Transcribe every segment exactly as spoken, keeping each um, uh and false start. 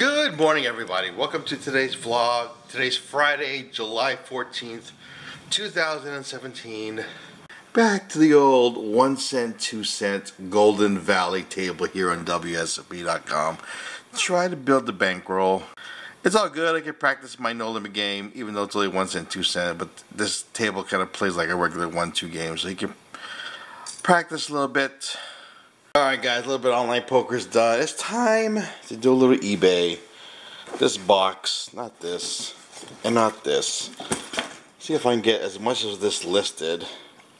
Good morning, everybody. Welcome to today's vlog. Today's Friday, July fourteenth, two thousand seventeen. Back to the old one cent, two cent Golden Valley table here on W S O P dot com. Try to build the bankroll. It's all good. I can practice my no limit game, even though it's only one cent, two cent. But this table kind of plays like a regular one, two game, so you can practice a little bit. Alright guys, a little bit of online poker is done. It's time to do a little eBay. This box, not this, and not this. See if I can get as much of this listed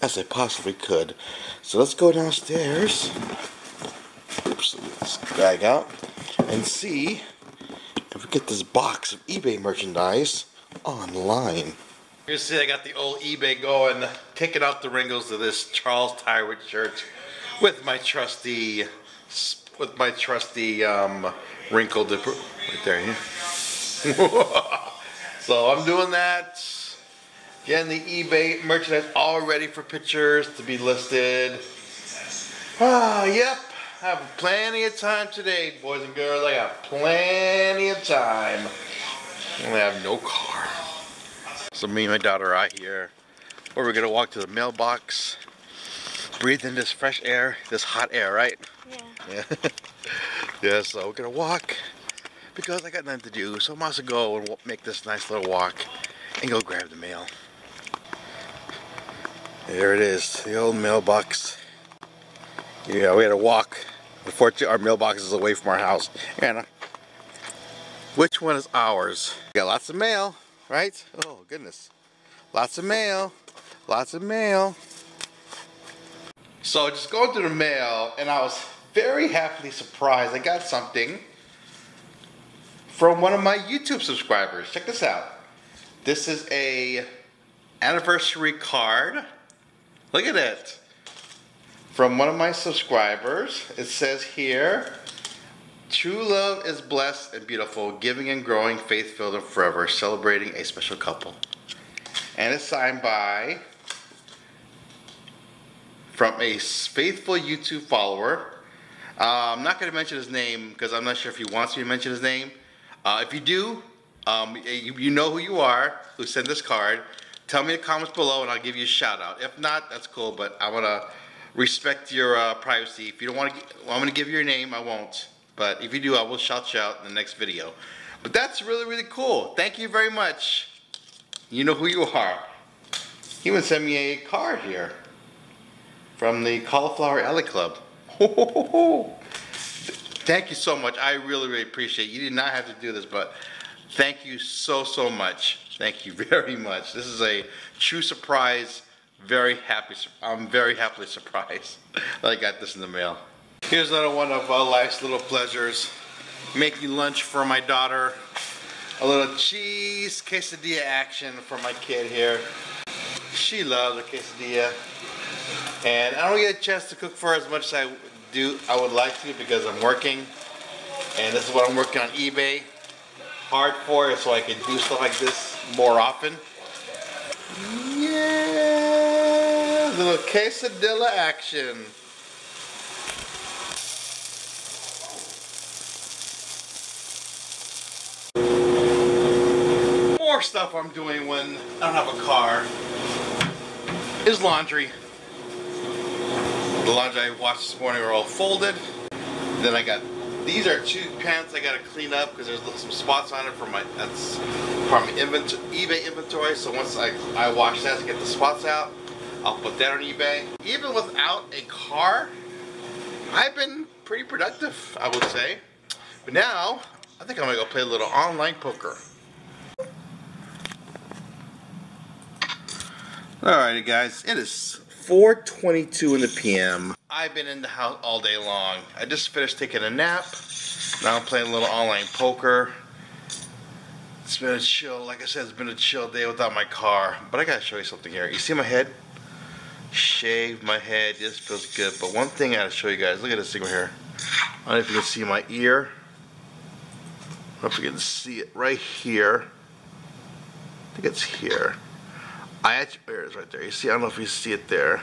as I possibly could. So let's go downstairs. Oops, get this bag out. And see if we get this box of eBay merchandise online. You can see I got the old eBay going. Taking out the wrinkles of this Charles Tyrwhitt shirt. With my trusty, with my trusty um, wrinkled right there. Yeah. So I'm doing that. Getting the eBay merchandise all ready for pictures to be listed. Ah, yep. I have plenty of time today, boys and girls. I got plenty of time. And I have no car. So me and my daughter are out here. Or we're gonna walk to the mailbox. Breathe in this fresh air, this hot air, right? Yeah. Yeah. Yeah, so we're gonna walk because I got nothing to do, so I'm also go and make this nice little walk and go grab the mail. There it is, the old mailbox. Yeah, we had to walk. Unfortunately, our mailbox is away from our house. Anna, which one is ours? We got lots of mail, right? Oh, goodness. Lots of mail, lots of mail. So just going through the mail, and I was very happily surprised. I got something from one of my YouTube subscribers. Check this out. This is a anniversary card. Look at it. From one of my subscribers. It says here, true love is blessed and beautiful, giving and growing, faith-filled and forever, celebrating a special couple. And it's signed by... from a faithful YouTube follower. Uh, I'm not going to mention his name because I'm not sure if he wants me to mention his name. Uh, if you do, um, you, you know who you are, who sent this card. Tell me in the comments below and I'll give you a shout out. If not, that's cool, but I want to respect your uh, privacy. If you don't want to, well, I'm going to give you your name, I won't. But if you do, I will shout you out in the next video. But that's really, really cool. Thank you very much. You know who you are. He even sent me a card here. From the Cauliflower Alley Club. Ho, ho, ho, ho. Thank you so much. I really, really appreciate it. You did not have to do this, but thank you so, so much. Thank you very much. This is a true surprise. Very happy. I'm very happily surprised that I got this in the mail. Here's another one of uh, life's little pleasures. Making lunch for my daughter. A little cheese quesadilla action for my kid here. She loves a quesadilla. And I don't get a chance to cook for her as much as I do. I would like to because I'm working, and this is what I'm working on eBay hard for, so I can do stuff like this more often. Yeah, little quesadilla action. More stuff I'm doing when I don't have a car is laundry. The laundry I washed this morning are all folded. Then I got, these are two pants I gotta clean up because there's some spots on it from my, that's from my inventory, eBay inventory. So once I, I wash that to get the spots out, I'll put that on eBay. Even without a car, I've been pretty productive, I would say. But now, I think I'm gonna go play a little online poker. Alrighty guys, it is four twenty-two in the P M I've been in the house all day long. I just finished taking a nap. Now I'm playing a little online poker. It's been a chill, like I said, it's been a chill day without my car. But I gotta show you something here. You see my head? Shave my head, this feels good. But one thing I gotta show you guys, look at this thing right here. I don't know if you can see my ear. I don't know if you can see it right here. I think it's here. I actually, there it is right there. You see, I don't know if you see it there.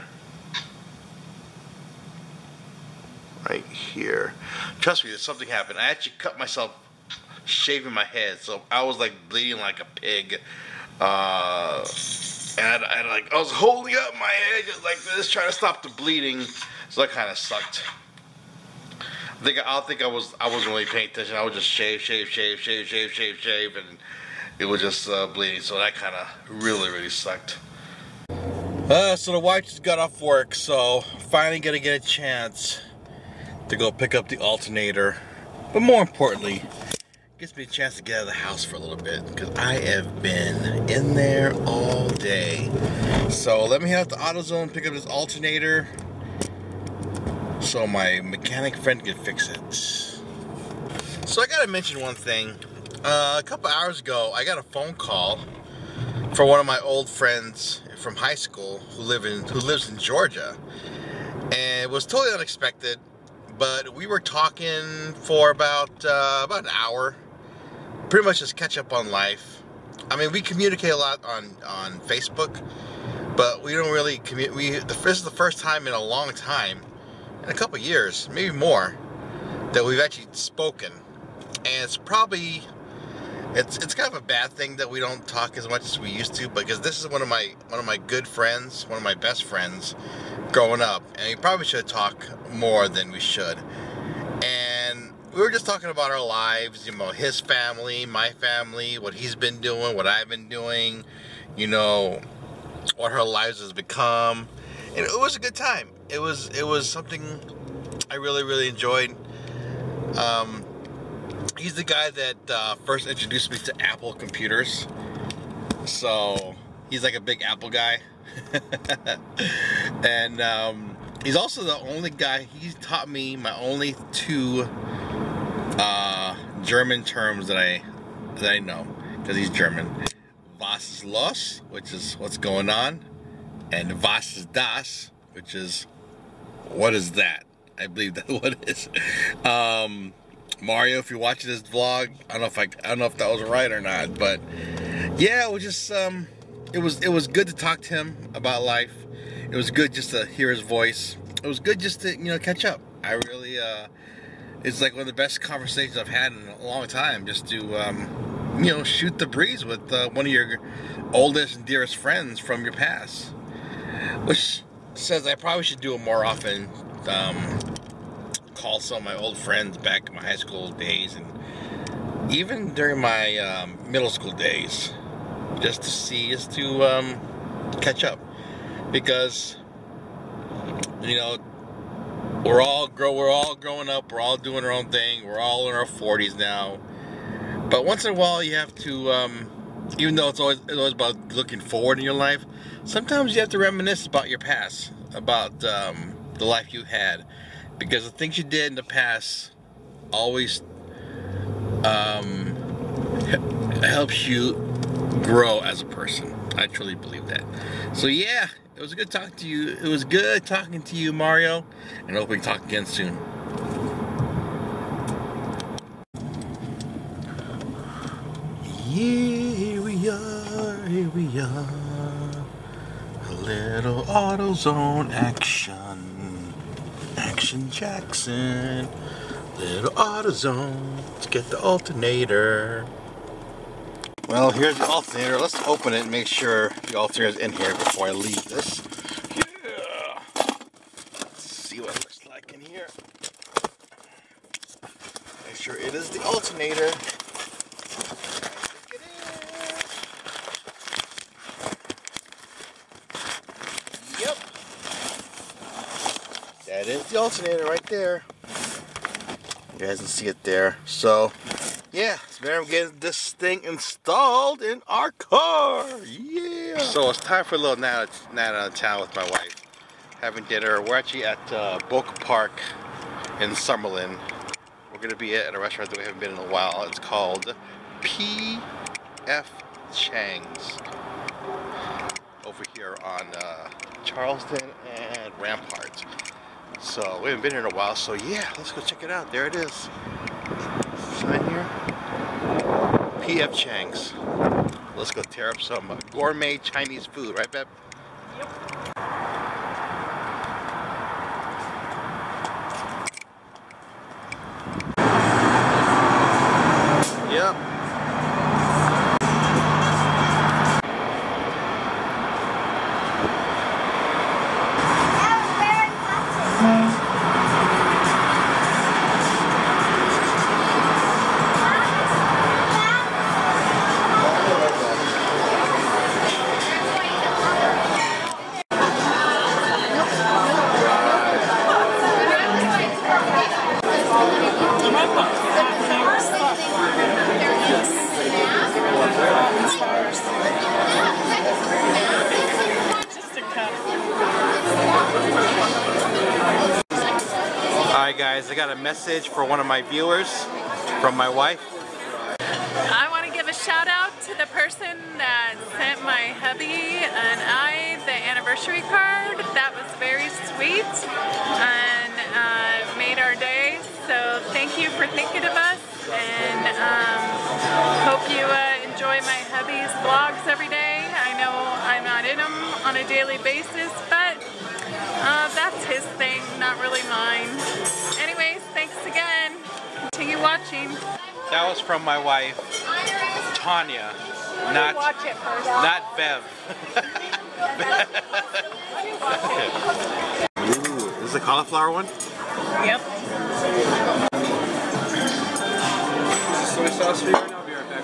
Right here. Trust me, there's something happened. I actually cut myself shaving my head, so I was like bleeding like a pig. Uh, and I, I like I was holding up my head just like this, trying to stop the bleeding. So that kind of sucked. I think I don't think I was I wasn't really paying attention. I was just shave, shave, shave, shave, shave, shave, shave, and it was just uh, bleeding. So that kind of really, really sucked. Uh, so the wife just got off work, so finally gonna get a chance to go pick up the alternator. But more importantly, it gives me a chance to get out of the house for a little bit, because I have been in there all day. So let me head out to AutoZone, pick up this alternator, so my mechanic friend can fix it. So I gotta mention one thing. Uh, a couple hours ago, I got a phone call from one of my old friends from high school who live in who lives in Georgia, and it was totally unexpected. But we were talking for about uh, about an hour, pretty much just catch up on life. I mean, we communicate a lot on on Facebook, but we don't really communicate. We the, this is the first time in a long time, in a couple years, maybe more, that we've actually spoken, and it's probably. It's, it's kind of a bad thing that we don't talk as much as we used to, because this is one of my one of my good friends, one of my best friends growing up, and we probably should talk more than we should. And we were just talking about our lives, you know, his family, my family, what he's been doing, what I've been doing, you know, what our lives has become. And it was a good time. It was it was something I really, really enjoyed. Um, He's the guy that uh, first introduced me to Apple computers, so he's like a big Apple guy. And um, he's also the only guy, he taught me my only two uh, German terms that I that I know, because he's German. Was ist los, which is what's going on, and was ist das, which is what is that? I believe that what it is. Um, Mario, if you're watching this vlog, I don't know if I, I don't know if that was right or not, but yeah, it was just um, it was it was good to talk to him about life. It was good just to hear his voice. It was good just to you know catch up. I really, uh, it's like one of the best conversations I've had in a long time. Just to um, you know shoot the breeze with uh, one of your oldest and dearest friends from your past, which says I probably should do it more often. Um, Call some of my old friends back in my high school days and even during my um, middle school days, just to see, just to um, catch up, because you know we're all grow, we're all growing up, we're all doing our own thing, we're all in our forties now. But once in a while, you have to, um, even though it's always it's always about looking forward in your life, sometimes you have to reminisce about your past, about um, the life you had. Because the things you did in the past always um, helps you grow as a person. I truly believe that. So yeah, it was good talking to you. It was good talking to you, Mario. And I hope we can talk again soon. Yeah, here we are, here we are. A little AutoZone action. Action Jackson, little AutoZone. Let's get the alternator. Well, here's the alternator. Let's open it and make sure the alternator's in here before I leave this. Yeah. Let's see what it looks like in here. Make sure it is the alternator. That is the alternator right there. You guys can see it there. So, yeah, it's better getting this thing installed in our car. Yeah. So it's time for a little night out of town with my wife. Having dinner. We're actually at uh, Boca Park in Summerlin. We're going to be at a restaurant that we haven't been in a while. It's called P F Chang's. Over here on uh, Charleston and Rampart. So we haven't been here in a while, so yeah, let's go check it out. There it is. Sign here. P F Chang's. Let's go tear up some uh, gourmet Chinese food, right, Beb? Yep. Yep, I got a message for one of my viewers from my wife. I want to give a shout out to the person that sent my hubby and I the anniversary card. That was very sweet and uh, made our day. So thank you for thinking of us, and um, hope you uh, enjoy my hubby's vlogs every day. I know I'm not in them on a daily basis, but uh, that's his thing, not really mine. Anyways, thanks again. Continue watching. That was from my wife, Tanya, not, not Bev. Ooh, this is the cauliflower one? Yep. Soy sauce for you, and I'll be right back.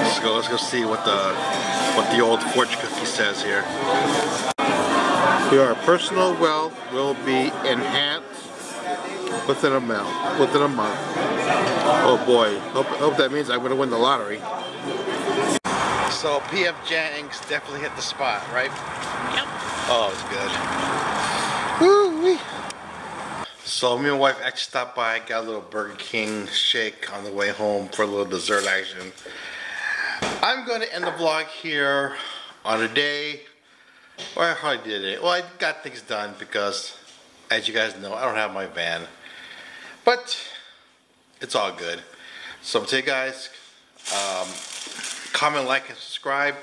Let's go. Let's go see what the what the old porch cookie says here. Your personal wealth will be enhanced within a month. Within a month. Oh boy. Hope hope that means I'm gonna win the lottery. So P F. Chang's definitely hit the spot, right? Yep. Oh, it's good. Woo-wee. So me and my wife actually stopped by, got a little Burger King shake on the way home for a little dessert action. I'm going to end the vlog here on a day where I hardly did it. Well, I got things done because, as you guys know, I don't have my van. But it's all good. So to you guys, um, comment, like, and subscribe.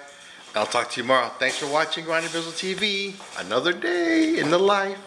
I'll talk to you tomorrow. Thanks for watching Ronnie Bizzle T V. Another day in the life.